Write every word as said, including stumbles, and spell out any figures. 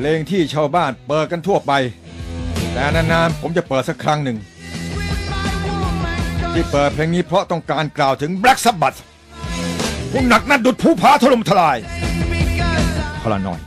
เพลงที่ชาวบ้านเปิดกันทั่วไปแต่นานๆผมจะเปิดสักครั้งหนึ่งที่เปิดเพลงนี้เพราะต้องการกล่าวถึง แบล็ค ซับบัธ ผู้หนักหนาดุจภูผาถล่มทลายพลานอย